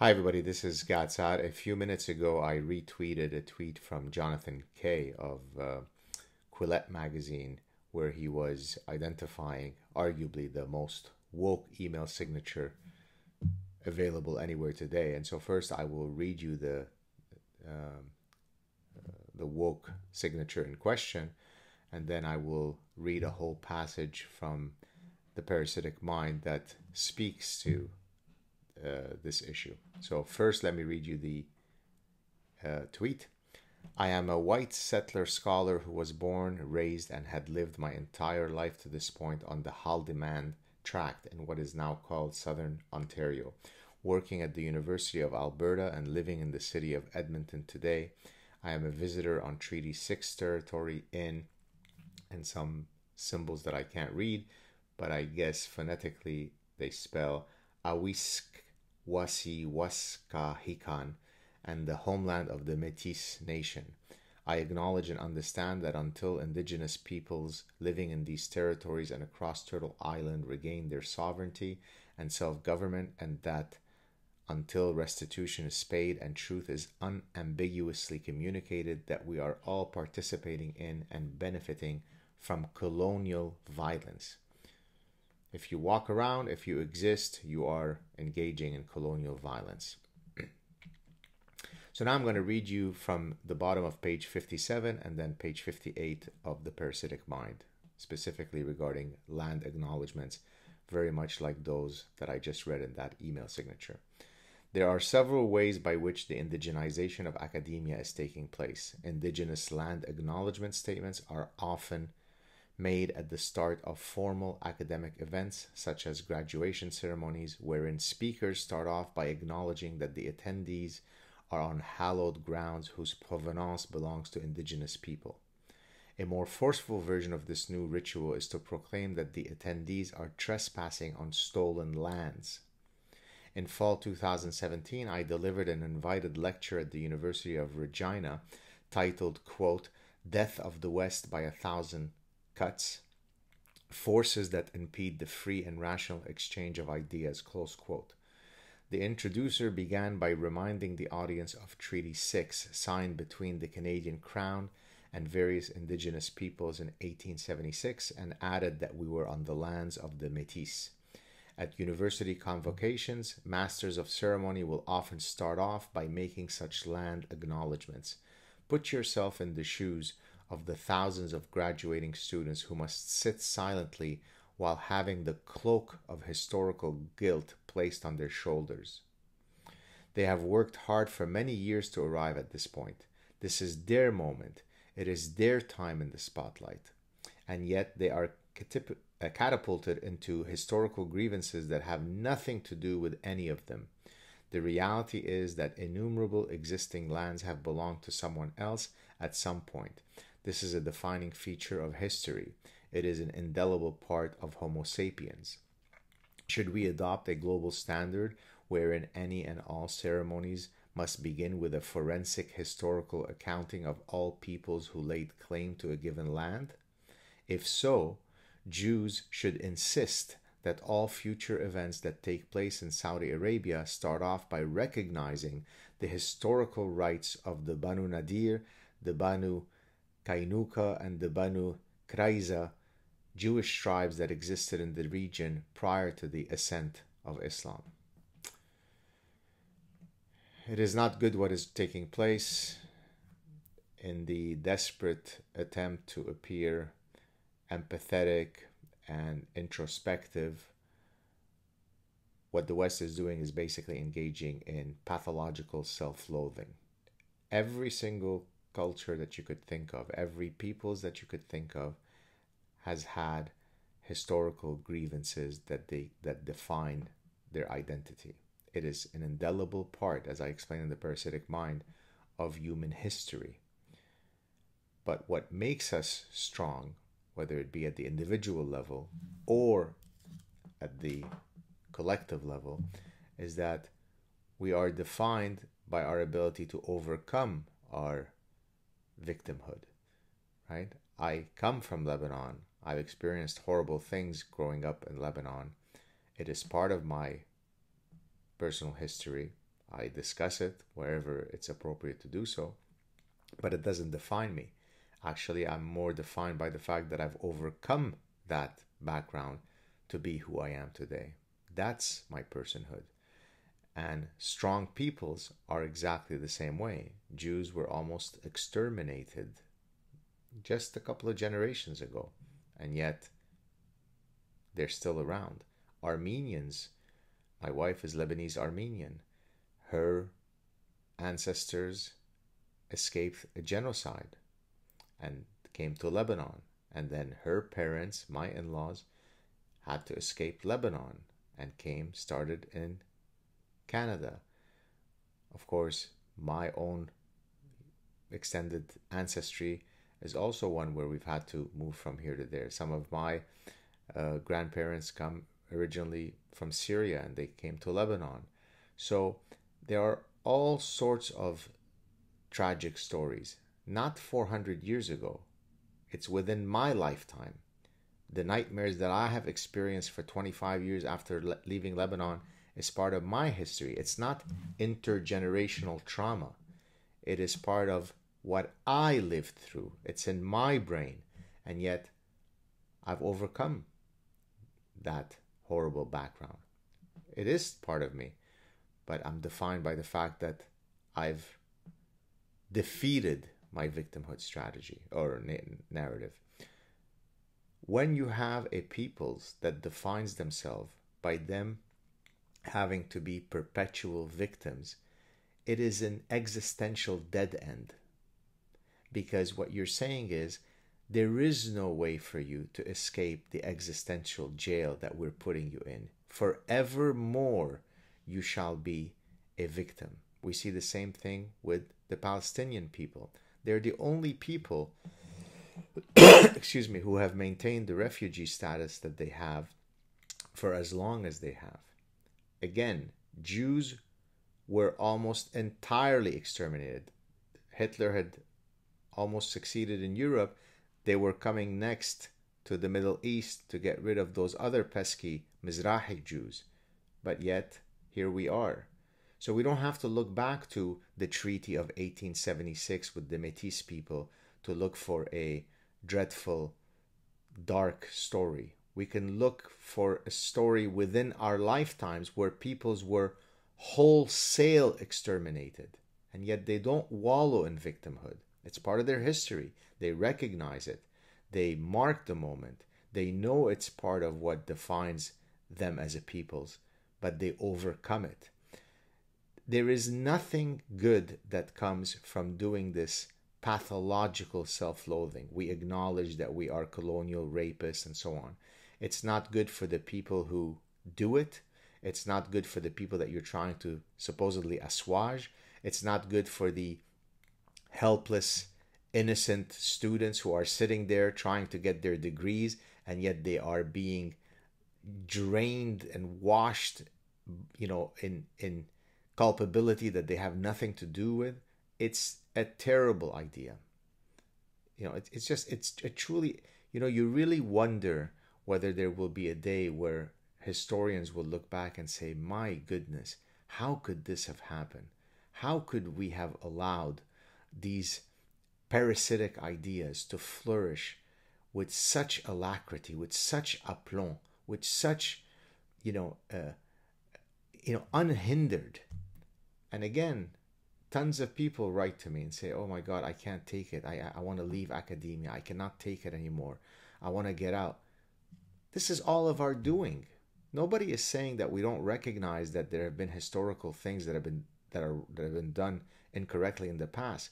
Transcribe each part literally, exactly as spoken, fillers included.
Hi everybody, this is Gad Saad. A few minutes ago I retweeted a tweet from Jonathan Kay of uh, Quillette magazine where he was identifying arguably the most woke email signature available anywhere today. And so first I will read you the, um, uh, the woke signature in question, and then I will read a whole passage from The Parasitic Mind that speaks to Uh, this issue. So first, let me read you the uh, tweet. I am a white settler scholar who was born, raised, and had lived my entire life to this point on the Haldimand Tract in what is now called Southern Ontario. Working at the University of Alberta and living in the city of Edmonton today, I am a visitor on Treaty six territory in, and some symbols that I can't read, but I guess phonetically they spell Awisk Wasiwaskahikan, and the homeland of the Métis Nation. I acknowledge and understand that until indigenous peoples living in these territories and across Turtle Island regain their sovereignty and self-government, and that until restitution is paid and truth is unambiguously communicated, that we are all participating in and benefiting from colonial violence. If you walk around, if you exist, you are engaging in colonial violence. So now I'm going to read you from the bottom of page fifty-seven and then page fifty-eight of The Parasitic Mind, specifically regarding land acknowledgements, very much like those that I just read in that email signature. There are several ways by which the indigenization of academia is taking place. Indigenous land acknowledgement statements are often made at the start of formal academic events such as graduation ceremonies, wherein speakers start off by acknowledging that the attendees are on hallowed grounds whose provenance belongs to indigenous people. A more forceful version of this new ritual is to proclaim that the attendees are trespassing on stolen lands. In fall two thousand seventeen, I delivered an invited lecture at the University of Regina titled, quote, Death of the West by a Thousand Cuts, Forces that Impede the Free and Rational Exchange of Ideas, close quote. The introducer began by reminding the audience of Treaty six, signed between the Canadian Crown and various indigenous peoples in eighteen seventy-six, and added that we were on the lands of the Métis. At university convocations, masters of ceremony will often start off by making such land acknowledgements. Put yourself in the shoes of the thousands of graduating students who must sit silently while having the cloak of historical guilt placed on their shoulders. They have worked hard for many years to arrive at this point. This is their moment. It is their time in the spotlight. And yet they are catapulted into historical grievances that have nothing to do with any of them. The reality is that innumerable existing lands have belonged to someone else at some point. This is a defining feature of history. It is an indelible part of Homo sapiens. Should we adopt a global standard wherein any and all ceremonies must begin with a forensic historical accounting of all peoples who laid claim to a given land? If so, Jews should insist that all future events that take place in Saudi Arabia start off by recognizing the historical rights of the Banu Nadir, the Banu Kainuka, and the Banu Kraiza, Jewish tribes that existed in the region prior to the ascent of Islam. It is not good what is taking place. In the desperate attempt to appear empathetic and introspective, what the West is doing is basically engaging in pathological self-loathing. Every single culture that you could think of, every peoples that you could think of, has had historical grievances that they that define their identity. It is an indelible part, as I explained in The Parasitic Mind, of human history. But what makes us strong, whether it be at the individual level or at the collective level, is that we are defined by our ability to overcome our victimhood, right? I come from Lebanon. I've experienced horrible things growing up in Lebanon. It is part of my personal history. I discuss it wherever it's appropriate to do so, but it doesn't define me. Actually, I'm more defined by the fact that I've overcome that background to be who I am today. That's my personhood. And strong peoples are exactly the same way. Jews were almost exterminated just a couple of generations ago, and yet they're still around. Armenians, my wife is Lebanese Armenian. Her ancestors escaped a genocide and came to Lebanon. And then her parents, my in-laws, had to escape Lebanon and came, started in Canada. Of course, my own extended ancestry is also one where we've had to move from here to there. Some of my uh, grandparents come originally from Syria and they came to Lebanon. So there are all sorts of tragic stories. Not four hundred years ago. It's within my lifetime. The nightmares that I have experienced for twenty-five years after le- leaving Lebanon is part of my history. It's not intergenerational trauma. It is part of what I lived through. It's in my brain. And yet, I've overcome that horrible background. It is part of me. But I'm defined by the fact that I've defeated my victimhood strategy or na- narrative. When you have a peoples that defines themselves by them having to be perpetual victims, it is an existential dead end. Because what you're saying is, there is no way for you to escape the existential jail that we're putting you in. Forevermore, you shall be a victim. We see the same thing with the Palestinian people. They're the only people excuse me, who have maintained the refugee status that they have for as long as they have. Again, Jews were almost entirely exterminated. Hitler had almost succeeded in Europe. They were coming next to the Middle East to get rid of those other pesky Mizrahi Jews. But yet, here we are. So we don't have to look back to the Treaty of eighteen seventy-six with the Métis people to look for a dreadful, dark story. We can look for a story within our lifetimes where peoples were wholesale exterminated, and yet they don't wallow in victimhood. It's part of their history. They recognize it. They mark the moment. They know it's part of what defines them as a peoples, but they overcome it. There is nothing good that comes from doing this pathological self-loathing. We acknowledge that we are colonial rapists and so on. It's not good for the people who do it. It's not good for the people that you're trying to supposedly assuage. It's not good for the helpless, innocent students who are sitting there trying to get their degrees, and yet they are being drained and washed, you know, in... in culpability that they have nothing to do with. It's a terrible idea. You know, it's, it's just, it's a truly, you know, you really wonder whether there will be a day where historians will look back and say, my goodness, how could this have happened? How could we have allowed these parasitic ideas to flourish with such alacrity, with such aplomb, with such, you know, uh, you know, unhindered? And again, tons of people write to me and say, oh my God, I can't take it. I, I want to leave academia. I cannot take it anymore. I want to get out. This is all of our doing. Nobody is saying that we don't recognize that there have been historical things that have been that are that have been done incorrectly in the past.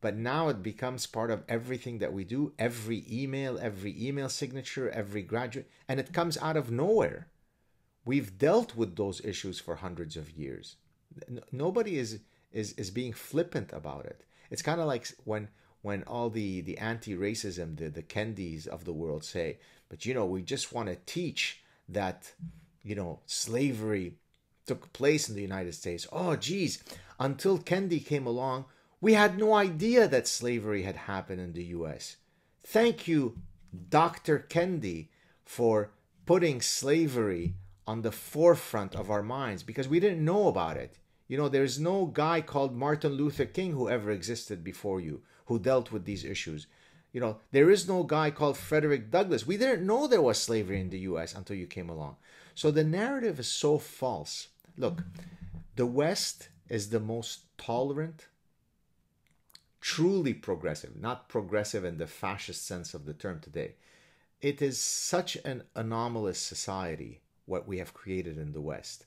But now it becomes part of everything that we do, every email, every email signature, every graduate, and it comes out of nowhere. We've dealt with those issues for hundreds of years. Nobody is is is being flippant about it. It's kind of like when when all the the anti-racism, the the Kendis of the world say, but you know, we just want to teach that, you know, slavery took place in the United States. Oh geez, until Kendi came along, we had no idea that slavery had happened in the U S. Thank you, Doctor Kendi, for putting slavery on the forefront of our minds, because we didn't know about it. You know, there's no guy called Martin Luther King who ever existed before you, who dealt with these issues. You know, there is no guy called Frederick Douglass. We didn't know there was slavery in the U S until you came along. So the narrative is so false. Look, the West is the most tolerant, truly progressive, not progressive in the fascist sense of the term today. It is such an anomalous society, what we have created in the West.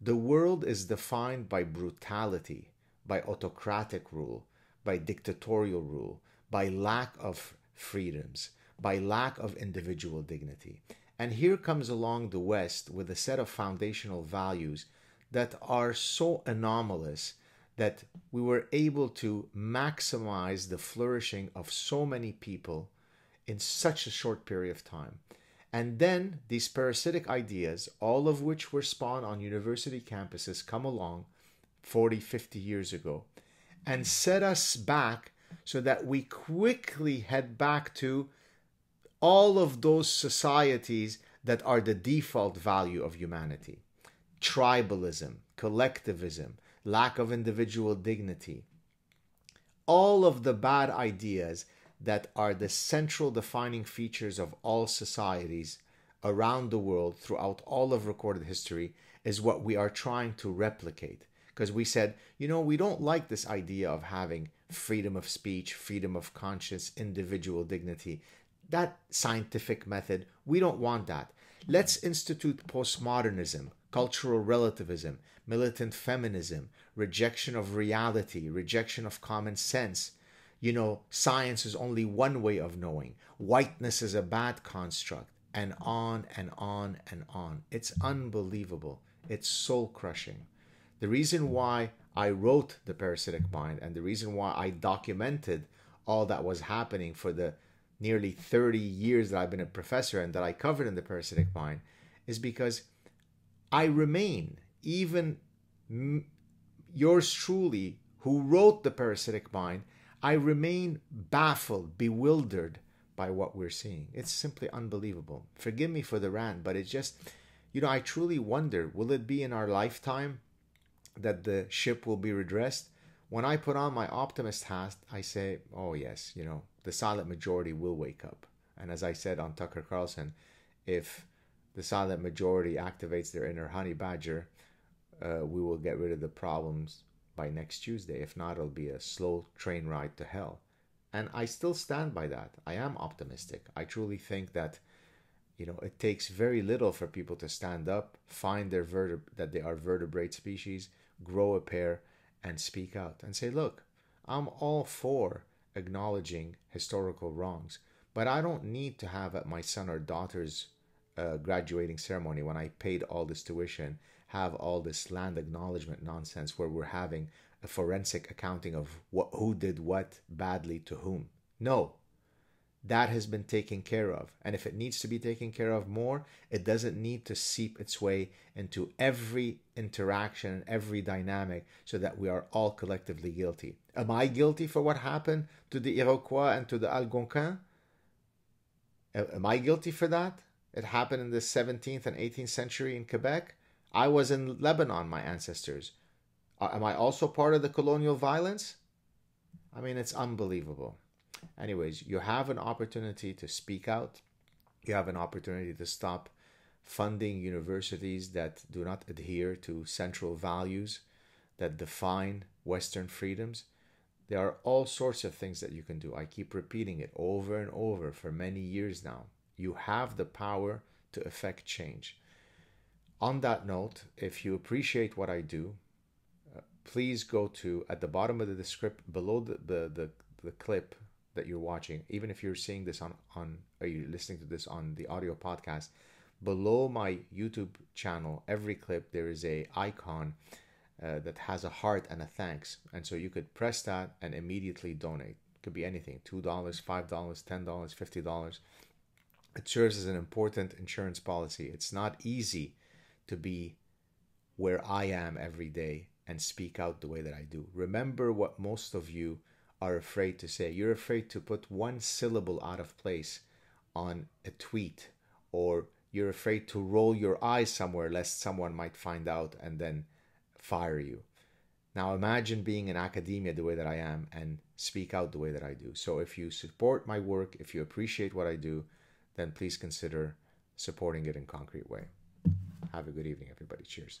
The world is defined by brutality, by autocratic rule, by dictatorial rule, by lack of freedoms, by lack of individual dignity. And here comes along the West with a set of foundational values that are so anomalous that we were able to maximize the flourishing of so many people in such a short period of time. And then these parasitic ideas, all of which were spawned on university campuses, come along forty, fifty years ago and set us back so that we quickly head back to all of those societies that are the default value of humanity. Tribalism, collectivism, lack of individual dignity. All of the bad ideas that are the central defining features of all societies around the world throughout all of recorded history is what we are trying to replicate. Because we said, you know, we don't like this idea of having freedom of speech, freedom of conscience, individual dignity. That scientific method, we don't want that. Let's institute postmodernism, cultural relativism, militant feminism, rejection of reality, rejection of common sense. You know, science is only one way of knowing. Whiteness is a bad construct. And on and on and on. It's unbelievable. It's soul-crushing. The reason why I wrote The Parasitic Mind and the reason why I documented all that was happening for the nearly thirty years that I've been a professor and that I covered in The Parasitic Mind is because I remain, even yours truly, who wrote The Parasitic Mind, I remain baffled, bewildered by what we're seeing. It's simply unbelievable. Forgive me for the rant, but it's just, you know, I truly wonder, will it be in our lifetime that the ship will be redressed? When I put on my optimist hat, I say, oh yes, you know, the silent majority will wake up. And as I said on Tucker Carlson, if the silent majority activates their inner honey badger, uh, we will get rid of the problems by next Tuesday. If not, it'll be a slow train ride to hell. And I still stand by that. I am optimistic. I truly think that, you know, it takes very little for people to stand up, find their vertebra that they are vertebrate species, grow a pair, and speak out and say, look, I'm all for acknowledging historical wrongs, but I don't need to have at my son or daughter's uh, graduating ceremony, when I paid all this tuition, have all this land acknowledgement nonsense where we're having a forensic accounting of what, who did what badly to whom. No, that has been taken care of. And if it needs to be taken care of more, it doesn't need to seep its way into every interaction, every dynamic, so that we are all collectively guilty. Am I guilty for what happened to the Iroquois and to the Algonquins? Am I guilty for that? It happened in the seventeenth and eighteenth century in Quebec. I was in Lebanon, my ancestors. Am I also part of the colonial violence? I mean, it's unbelievable. Anyways, you have an opportunity to speak out. You have an opportunity to stop funding universities that do not adhere to central values that define Western freedoms. There are all sorts of things that you can do. I keep repeating it over and over for many years now. You have the power to effect change. On that note, if you appreciate what I do, uh, please go to, at the bottom of the description, below the, the, the, the clip that you're watching, even if you're seeing this on, on, or you're listening to this on the audio podcast, below my YouTube channel, every clip, there is a icon uh, that has a heart and a thanks. And so you could press that and immediately donate. It could be anything, two dollars, five dollars, ten dollars, fifty dollars. It serves as an important insurance policy. It's not easy to be where I am every day and speak out the way that I do. Remember what most of you are afraid to say. You're afraid to put one syllable out of place on a tweet, or you're afraid to roll your eyes somewhere lest someone might find out and then fire you. Now imagine being in academia the way that I am and speak out the way that I do. So if you support my work, if you appreciate what I do, then please consider supporting it in a concrete way. Have a good evening, everybody. Cheers.